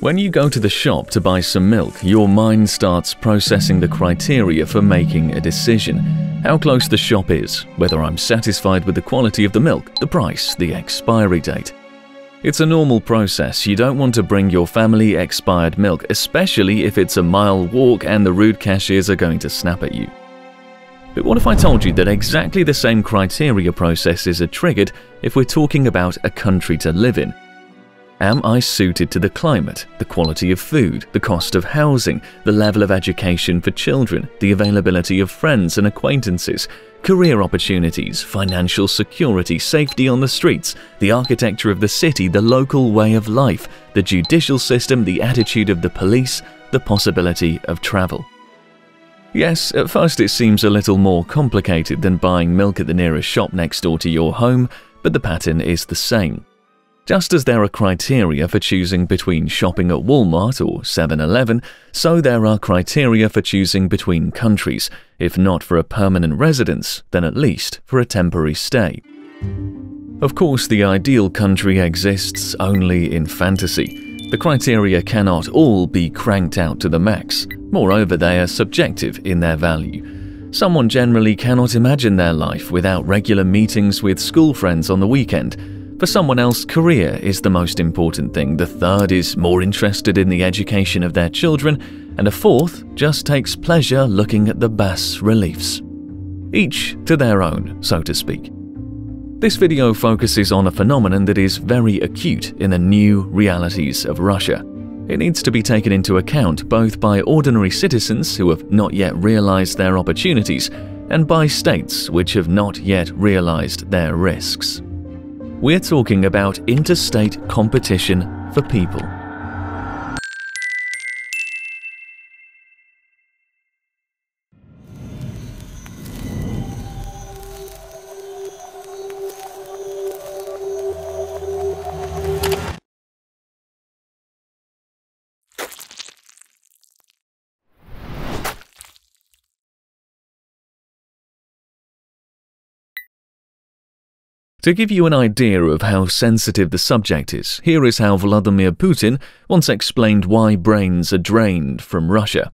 When you go to the shop to buy some milk, your mind starts processing the criteria for making a decision. How close the shop is, whether I'm satisfied with the quality of the milk, the price, the expiry date. It's a normal process. You don't want to bring your family expired milk, especially if it's a mile walk and the rude cashiers are going to snap at you. But what if I told you that exactly the same criteria processes are triggered if we're talking about a country to live in? Am I suited to the climate, the quality of food, the cost of housing, the level of education for children, the availability of friends and acquaintances, career opportunities, financial security, safety on the streets, the architecture of the city, the local way of life, the judicial system, the attitude of the police, the possibility of travel? Yes, at first it seems a little more complicated than buying milk at the nearest shop next door to your home, but the pattern is the same. Just as there are criteria for choosing between shopping at Walmart or 7-Eleven, so there are criteria for choosing between countries, if not for a permanent residence, then at least for a temporary stay. Of course, the ideal country exists only in fantasy. The criteria cannot all be cranked out to the max. Moreover, they are subjective in their value. Someone generally cannot imagine their life without regular meetings with school friends on the weekend. For someone else, career is the most important thing, the third is more interested in the education of their children, and a fourth just takes pleasure looking at the bas reliefs. Each to their own, so to speak. This video focuses on a phenomenon that is very acute in the new realities of Russia. It needs to be taken into account both by ordinary citizens who have not yet realized their opportunities and by states which have not yet realized their risks. We're talking about interstate competition for people. To give you an idea of how sensitive the subject is, here is how Vladimir Putin once explained why brains are drained from Russia.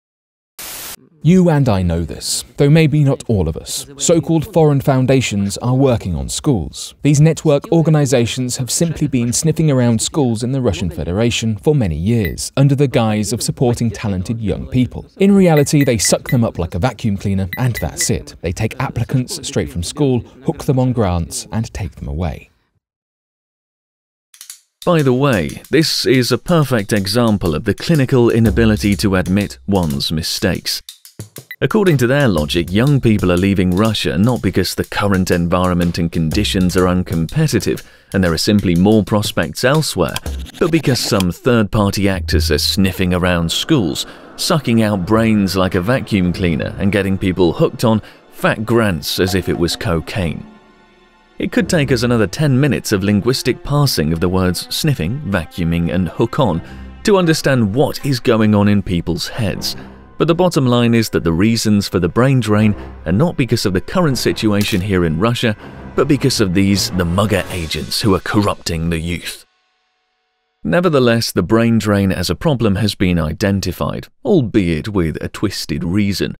You and I know this, though maybe not all of us. So-called foreign foundations are working on schools. These network organizations have simply been sniffing around schools in the Russian Federation for many years, under the guise of supporting talented young people. In reality, they suck them up like a vacuum cleaner, and that's it. They take applicants straight from school, hook them on grants, and take them away. By the way, this is a perfect example of the clinical inability to admit one's mistakes. According to their logic, young people are leaving Russia not because the current environment and conditions are uncompetitive and there are simply more prospects elsewhere, but because some third-party actors are sniffing around schools, sucking out brains like a vacuum cleaner and getting people hooked on fat grants as if it was cocaine. It could take us another 10 minutes of linguistic parsing of the words sniffing, vacuuming, and hook on to understand what is going on in people's heads. But the bottom line is that the reasons for the brain drain are not because of the current situation here in Russia, but because of the mugger agents who are corrupting the youth. Nevertheless, the brain drain as a problem has been identified, albeit with a twisted reason.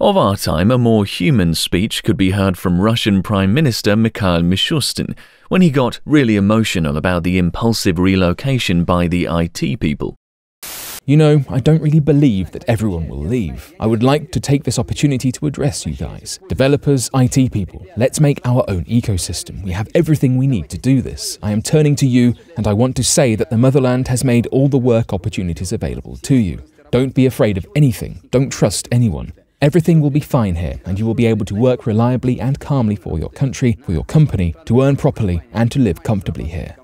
Of our time, a more human speech could be heard from Russian Prime Minister Mikhail Mishustin when he got really emotional about the impulsive relocation by the IT people. You know, I don't really believe that everyone will leave. I would like to take this opportunity to address you guys. Developers, IT people, let's make our own ecosystem. We have everything we need to do this. I am turning to you, and I want to say that the motherland has made all the work opportunities available to you. Don't be afraid of anything. Don't trust anyone. Everything will be fine here, and you will be able to work reliably and calmly for your country, for your company, to earn properly, and to live comfortably here.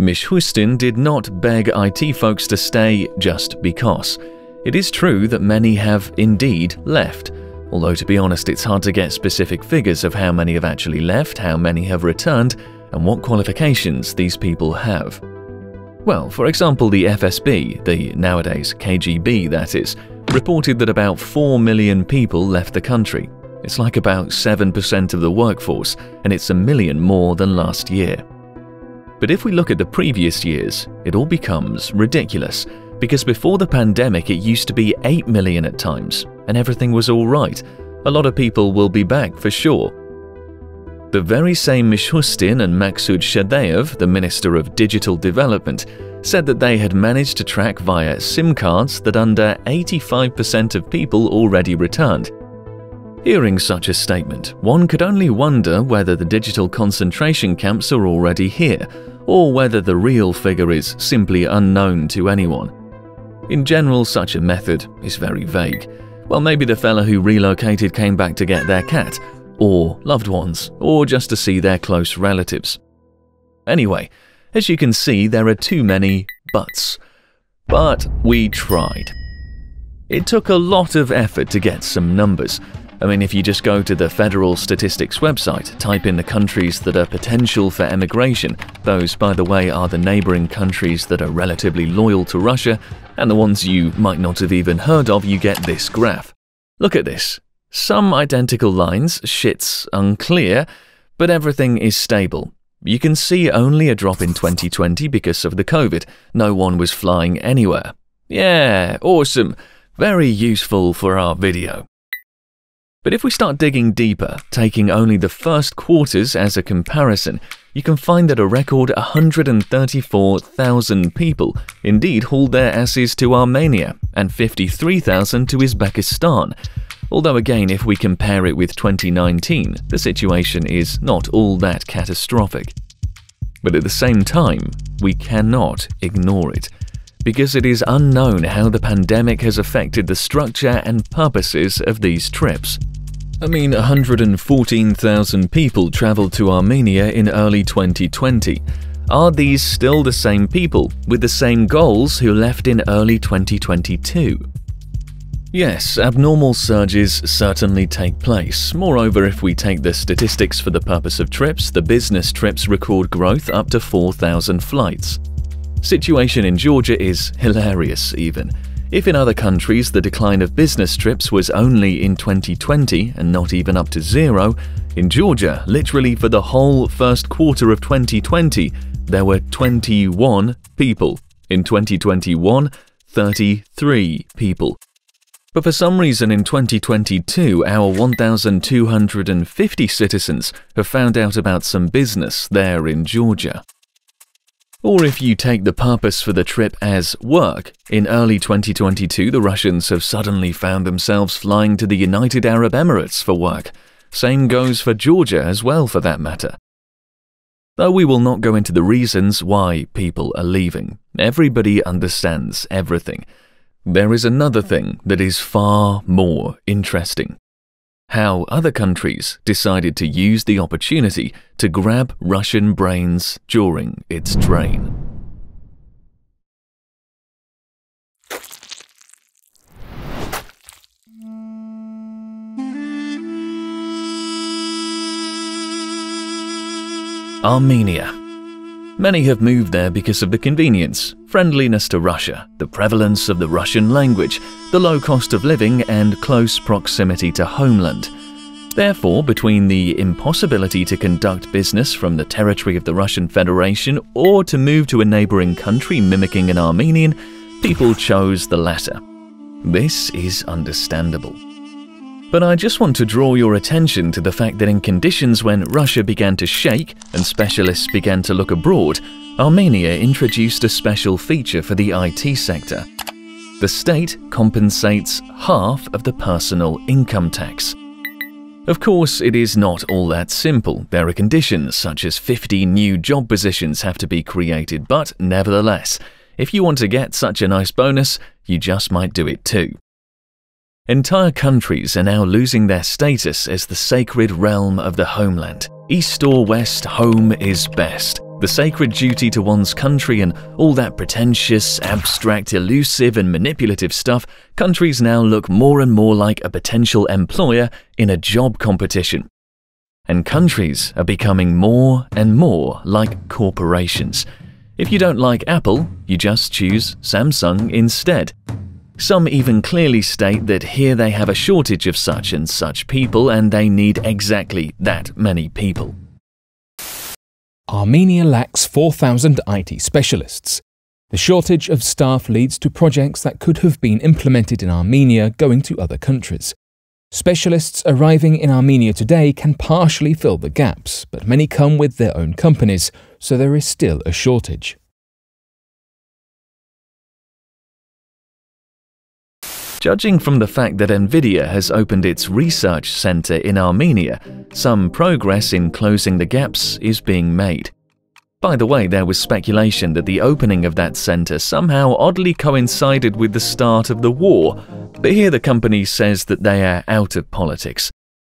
Mishustin did not beg IT folks to stay just because. It is true that many have indeed left, although to be honest it's hard to get specific figures of how many have actually left, how many have returned, and what qualifications these people have. Well, for example, the FSB, the nowadays KGB that is, reported that about 4 million people left the country. It's like about 7% of the workforce, and it's 1 million more than last year. But if we look at the previous years, it all becomes ridiculous, because before the pandemic it used to be 8 million at times, and everything was all right. A lot of people will be back for sure. The very same Mishustin and Maksud Shadeyev, the Minister of Digital Development, said that they had managed to track via SIM cards that under 85% of people already returned. Hearing such a statement, one could only wonder whether the digital concentration camps are already here, or whether the real figure is simply unknown to anyone. In general, such a method is very vague. Well, maybe the fella who relocated came back to get their cat, or loved ones, or just to see their close relatives. Anyway, as you can see, there are too many buts. But we tried. It took a lot of effort to get some numbers. I mean, if you just go to the Federal Statistics website, type in the countries that are potential for emigration, those, by the way, are the neighboring countries that are relatively loyal to Russia, and the ones you might not have even heard of, you get this graph. Look at this. Some identical lines, shit's unclear, but everything is stable. You can see only a drop in 2020 because of the COVID. No one was flying anywhere. Yeah, awesome. Very useful for our video. But if we start digging deeper, taking only the first quarters as a comparison, you can find that a record 134,000 people indeed hauled their asses to Armenia and 53,000 to Uzbekistan. Although again, if we compare it with 2019, the situation is not all that catastrophic. But at the same time, we cannot ignore it, because it is unknown how the pandemic has affected the structure and purposes of these trips. I mean, 114,000 people traveled to Armenia in early 2020. Are these still the same people with the same goals who left in early 2022? Yes, abnormal surges certainly take place. Moreover, if we take the statistics for the purpose of trips, the business trips record growth up to 4,000 flights. Situation in Georgia is hilarious even. If in other countries the decline of business trips was only in 2020 and not even up to zero, in Georgia, literally for the whole first quarter of 2020, there were 21 people. In 2021, 33 people. But for some reason in 2022, our 1,250 citizens have found out about some business there in Georgia. Or if you take the purpose for the trip as work, in early 2022 the Russians have suddenly found themselves flying to the United Arab Emirates for work. Same goes for Georgia as well, for that matter. Though we will not go into the reasons why people are leaving. Everybody understands everything. There is another thing that is far more interesting: how other countries decided to use the opportunity to grab Russian brains during its train. Armenia. Many have moved there because of the convenience, friendliness to Russia, the prevalence of the Russian language, the low cost of living, and close proximity to homeland. Therefore, between the impossibility to conduct business from the territory of the Russian Federation or to move to a neighboring country mimicking an Armenian, people chose the latter. This is understandable. But I just want to draw your attention to the fact that in conditions when Russia began to shake and specialists began to look abroad, Armenia introduced a special feature for the IT sector. The state compensates half of the personal income tax. Of course, it is not all that simple. There are conditions such as 50 new job positions have to be created, but nevertheless, if you want to get such a nice bonus, you just might do it too. Entire countries are now losing their status as the sacred realm of the homeland. East or west, home is best. The sacred duty to one's country and all that pretentious, abstract, elusive and manipulative stuff, countries now look more and more like a potential employer in a job competition. And countries are becoming more and more like corporations. If you don't like Apple, you just choose Samsung instead. Some even clearly state that here they have a shortage of such and such people and they need exactly that many people. Armenia lacks 4,000 IT specialists. The shortage of staff leads to projects that could have been implemented in Armenia going to other countries. Specialists arriving in Armenia today can partially fill the gaps, but many come with their own companies, so there is still a shortage. Judging from the fact that Nvidia has opened its research center in Armenia, some progress in closing the gaps is being made. By the way, there was speculation that the opening of that center somehow oddly coincided with the start of the war, but here the company says that they are out of politics,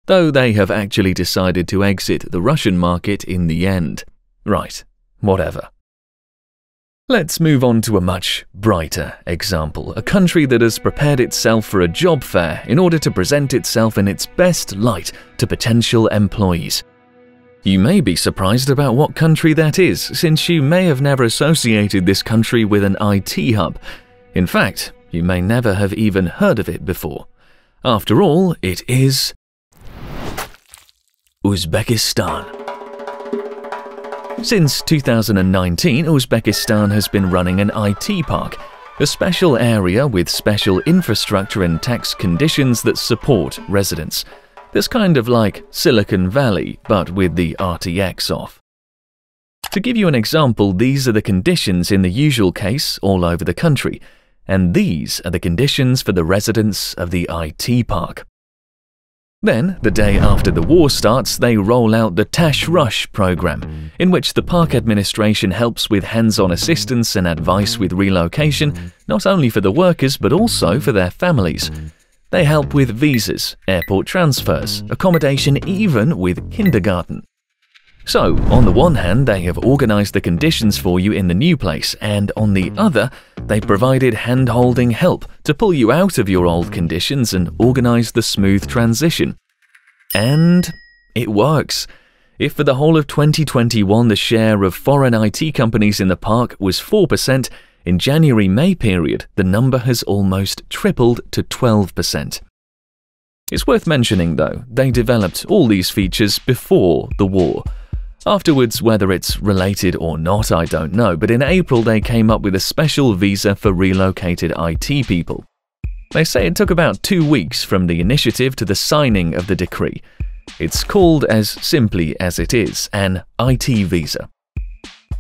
though they have actually decided to exit the Russian market in the end. Right, whatever. Let's move on to a much brighter example, a country that has prepared itself for a job fair in order to present itself in its best light to potential employees. You may be surprised about what country that is, since you may have never associated this country with an IT hub. In fact, you may never have even heard of it before. After all, it is Uzbekistan. Since 2019, Uzbekistan has been running an IT park, a special area with special infrastructure and tax conditions that support residents. This kind of like Silicon Valley, but with the RTX off. To give you an example, these are the conditions in the usual case all over the country, and these are the conditions for the residents of the IT park. Then, the day after the war starts, they roll out the Tash Rush program, in which the park administration helps with hands-on assistance and advice with relocation, not only for the workers but also for their families. They help with visas, airport transfers, accommodation, even with kindergarten. So, on the one hand, they have organized the conditions for you in the new place, and on the other, they provided hand-holding help to pull you out of your old conditions and organize the smooth transition. And it works. If for the whole of 2021 the share of foreign IT companies in the park was 4%, in January-May period, the number has almost tripled to 12%. It's worth mentioning, though, they developed all these features before the war. Afterwards, whether it's related or not, I don't know, but in April they came up with a special visa for relocated IT people. They say it took about 2 weeks from the initiative to the signing of the decree. It's called, as simply as it is, an IT visa.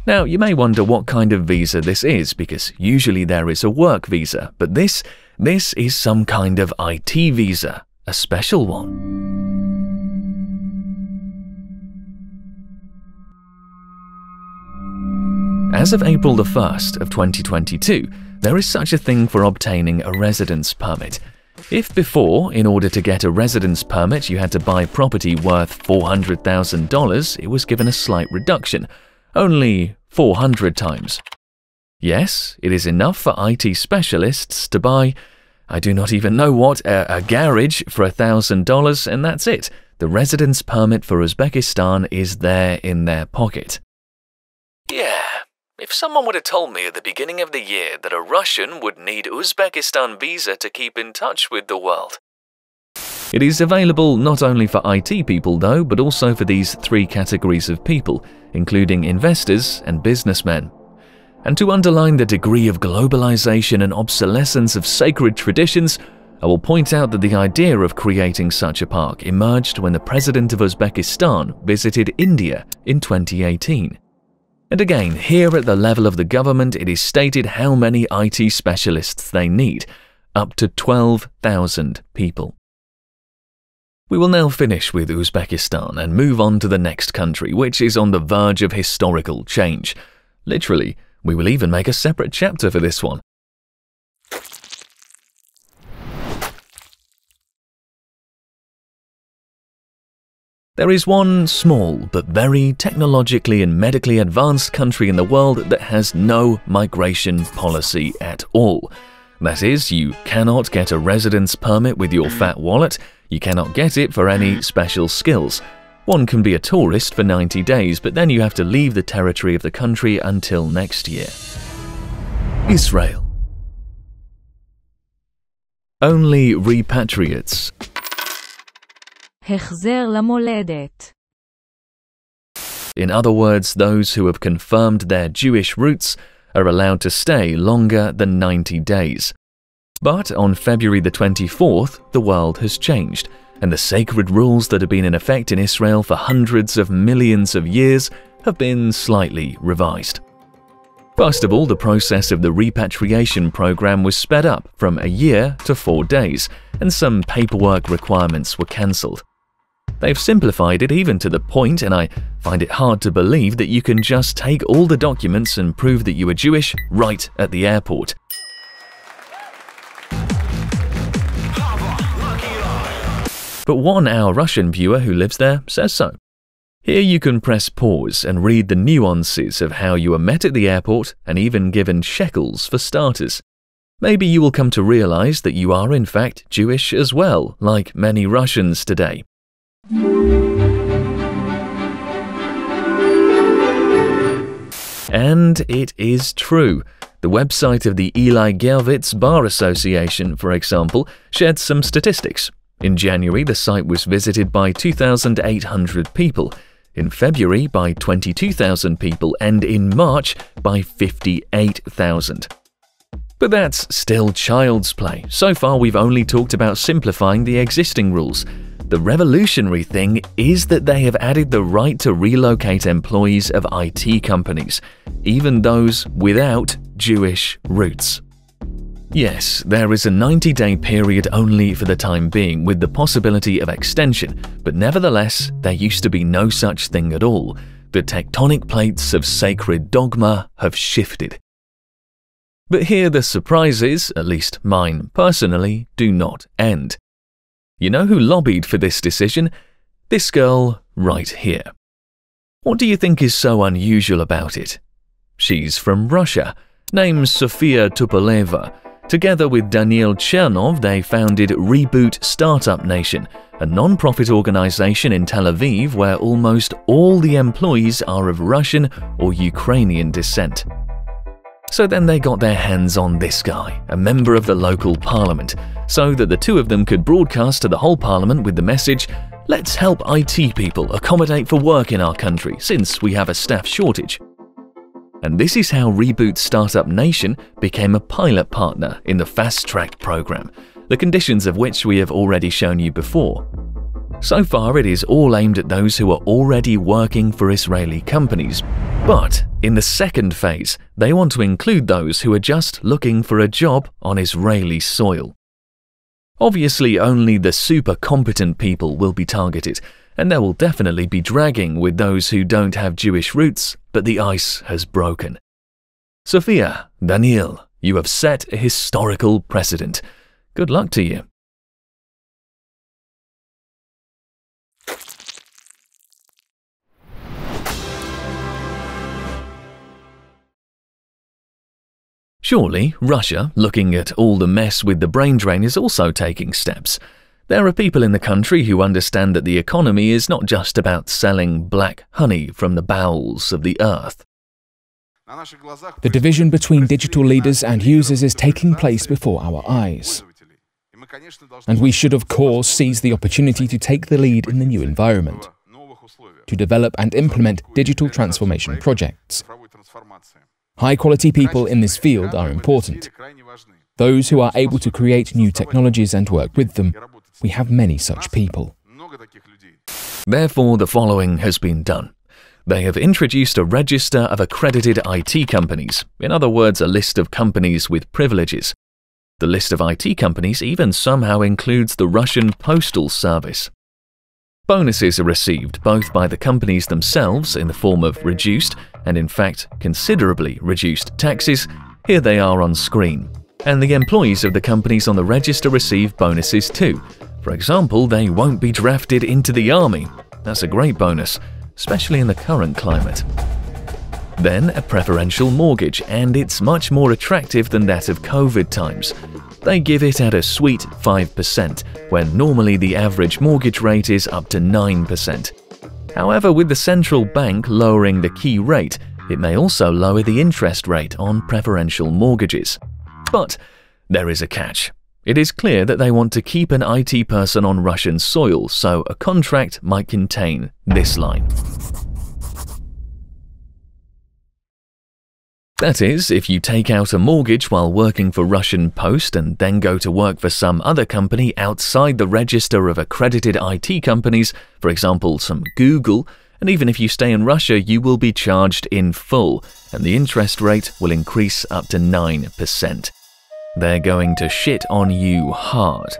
Now, you may wonder what kind of visa this is, because usually there is a work visa, but this is some kind of IT visa, a special one. As of April the 1st of 2022, there is such a thing for obtaining a residence permit. If before, in order to get a residence permit, you had to buy property worth $400,000, it was given a slight reduction. Only 400 times. Yes, it is enough for IT specialists to buy, I do not even know what, a garage for $1,000, and that's it. The residence permit for Uzbekistan is there in their pocket. Yeah, if someone would have told me at the beginning of the year that a Russian would need Uzbekistan visa to keep in touch with the world. It is available not only for IT people though, but also for these three categories of people, including investors and businessmen. And to underline the degree of globalization and obsolescence of sacred traditions, I will point out that the idea of creating such a park emerged when the president of Uzbekistan visited India in 2018. And again, here at the level of the government, it is stated how many IT specialists they need, up to 12,000 people. We will now finish with Uzbekistan and move on to the next country, which is on the verge of historical change. Literally, we will even make a separate chapter for this one. There is one small but very technologically and medically advanced country in the world that has no migration policy at all. That is, you cannot get a residence permit with your fat wallet, you cannot get it for any special skills. One can be a tourist for 90 days, but then you have to leave the territory of the country until next year. Israel. Only repatriates. In other words, those who have confirmed their Jewish roots are allowed to stay longer than 90 days. But on February the 24th, the world has changed, and the sacred rules that have been in effect in Israel for hundreds of millions of years have been slightly revised. First of all, the process of the repatriation program was sped up from a year to 4 days, and some paperwork requirements were cancelled. They've simplified it even to the point, and I find it hard to believe, that you can just take all the documents and prove that you are Jewish right at the airport. But one, our Russian viewer who lives there, says so. Here you can press pause and read the nuances of how you are met at the airport and even given shekels for starters. Maybe you will come to realize that you are in fact Jewish as well, like many Russians today. And it is true. The website of the Eli Gerwitz Bar Association, for example, shared some statistics. In January, the site was visited by 2,800 people, in February by 22,000 people, and in March by 58,000. But that's still child's play. So far, we've only talked about simplifying the existing rules. The revolutionary thing is that they have added the right to relocate employees of IT companies, even those without Jewish roots. Yes, there is a 90-day period only for the time being, with the possibility of extension, but nevertheless, there used to be no such thing at all. The tectonic plates of sacred dogma have shifted. But here the surprises, at least mine personally, do not end. You know who lobbied for this decision? This girl right here. What do you think is so unusual about it? She's from Russia, named Sofia Tupoleva. Together with Daniel Chernov, they founded Reboot Startup Nation, a non-profit organization in Tel Aviv where almost all the employees are of Russian or Ukrainian descent. So then they got their hands on this guy, a member of the local parliament, so that the two of them could broadcast to the whole parliament with the message, "Let's help IT people accommodate for work in our country, since we have a staff shortage." And this is how Reboot Startup Nation became a pilot partner in the Fast Track program, the conditions of which we have already shown you before. So far, it is all aimed at those who are already working for Israeli companies. But in the second phase, they want to include those who are just looking for a job on Israeli soil. Obviously, only the super competent people will be targeted, and there will definitely be dragging with those who don't have Jewish roots, but the ice has broken. Sofia, Daniel, you have set a historical precedent. Good luck to you. Surely, Russia, looking at all the mess with the brain drain, is also taking steps. There are people in the country who understand that the economy is not just about selling black honey from the bowels of the earth. The division between digital leaders and users is taking place before our eyes. And we should, of course, seize the opportunity to take the lead in the new environment, to develop and implement digital transformation projects. High-quality people in this field are important. Those who are able to create new technologies and work with them. We have many such people. Therefore, the following has been done. They have introduced a register of accredited IT companies, in other words, a list of companies with privileges. The list of IT companies even somehow includes the Russian Postal Service. Bonuses are received both by the companies themselves in the form of reduced and, in fact, considerably reduced taxes. Here they are on screen. And the employees of the companies on the register receive bonuses too. For example, they won't be drafted into the army. That's a great bonus, especially in the current climate. Then a preferential mortgage, and it's much more attractive than that of COVID times. They give it at a sweet 5%, when normally the average mortgage rate is up to 9%. However, with the central bank lowering the key rate, it may also lower the interest rate on preferential mortgages. But there is a catch. It is clear that they want to keep an IT person on Russian soil, so a contract might contain this line. That is, if you take out a mortgage while working for Russian Post and then go to work for some other company outside the register of accredited IT companies, for example, some Google, and even if you stay in Russia, you will be charged in full, and the interest rate will increase up to 9%. They're going to shit on you hard.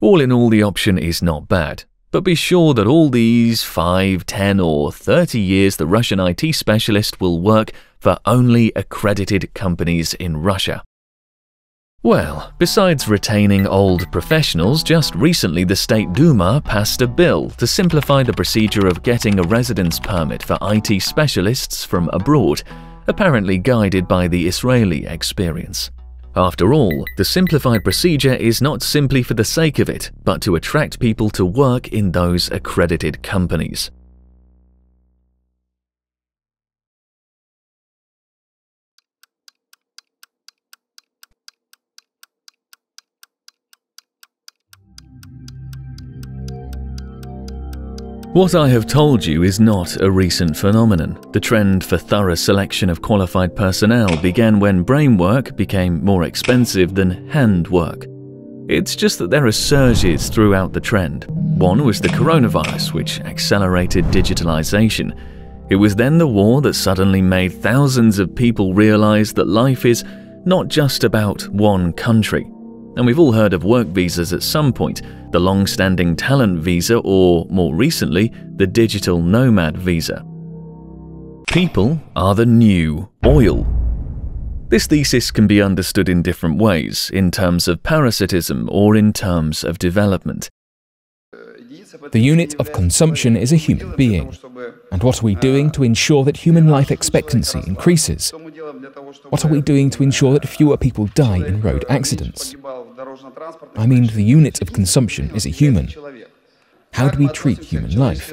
All in all, the option is not bad. But be sure that all these 5, 10 or 30 years the Russian IT specialist will work for only accredited companies in Russia. Well, besides retaining old professionals, just recently the State Duma passed a bill to simplify the procedure of getting a residence permit for IT specialists from abroad, apparently guided by the Israeli experience. After all, the simplified procedure is not simply for the sake of it, but to attract people to work in those accredited companies. What I have told you is not a recent phenomenon. The trend for thorough selection of qualified personnel began when brainwork became more expensive than handwork. It's just that there are surges throughout the trend. One was the coronavirus, which accelerated digitalization. It was then the war that suddenly made thousands of people realize that life is not just about one country. And we've all heard of work visas at some point, the long-standing talent visa or, more recently, the digital nomad visa. People are the new oil. This thesis can be understood in different ways, in terms of parasitism or in terms of development. The unit of consumption is a human being, and what are we doing to ensure that human life expectancy increases? What are we doing to ensure that fewer people die in road accidents? I mean, the unit of consumption is a human. How do we treat human life?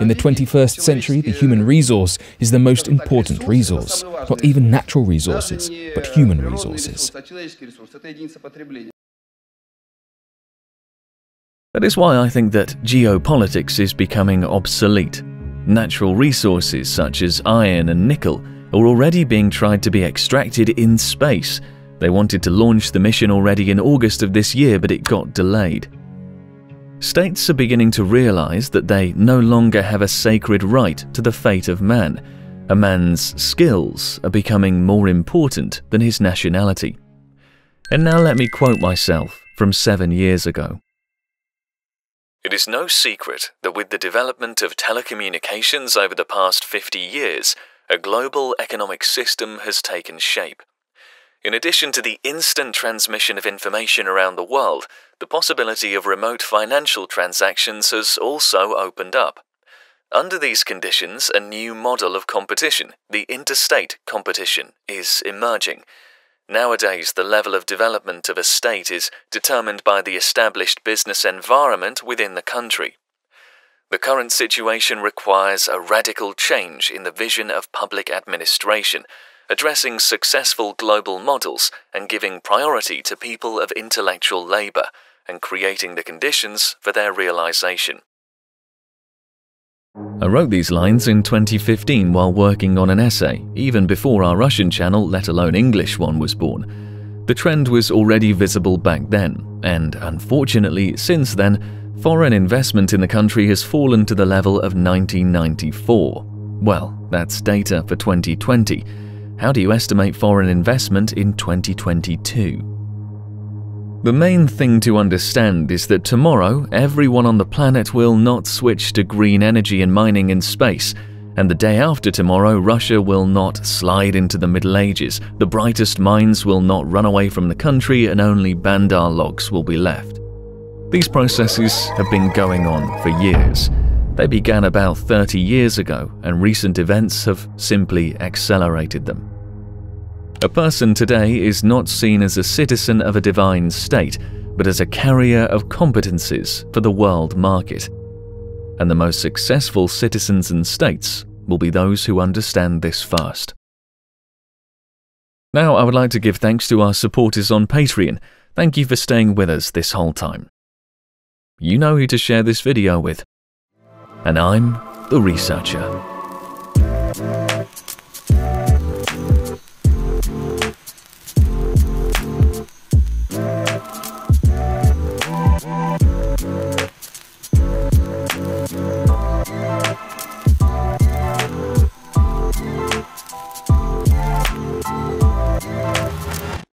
In the 21st century, the human resource is the most important resource, not even natural resources, but human resources. That is why I think that geopolitics is becoming obsolete. Natural resources such as iron and nickel are already being tried to be extracted in space. They wanted to launch the mission already in August of this year, but it got delayed. States are beginning to realize that they no longer have a sacred right to the fate of man. A man's skills are becoming more important than his nationality. And now let me quote myself from 7 years ago. It is no secret that with the development of telecommunications over the past 50 years, a global economic system has taken shape. In addition to the instant transmission of information around the world, the possibility of remote financial transactions has also opened up. Under these conditions, a new model of competition, the interstate competition, is emerging. Nowadays, the level of development of a state is determined by the established business environment within the country. The current situation requires a radical change in the vision of public administration, addressing successful global models and giving priority to people of intellectual labor, and creating the conditions for their realization. I wrote these lines in 2015 while working on an essay, even before our Russian channel, let alone English one, was born. The trend was already visible back then, and unfortunately, since then, foreign investment in the country has fallen to the level of 1994. Well, that's data for 2020. How do you estimate foreign investment in 2022? The main thing to understand is that tomorrow, everyone on the planet will not switch to green energy and mining and space, and the day after tomorrow, Russia will not slide into the Middle Ages, the brightest minds will not run away from the country, and only bandar logs will be left. These processes have been going on for years. They began about 30 years ago, and recent events have simply accelerated them. A person today is not seen as a citizen of a divine state, but as a carrier of competences for the world market. And the most successful citizens and states will be those who understand this first. Now I would like to give thanks to our supporters on Patreon. Thank you for staying with us this whole time. You know who to share this video with. And I'm The Researcher.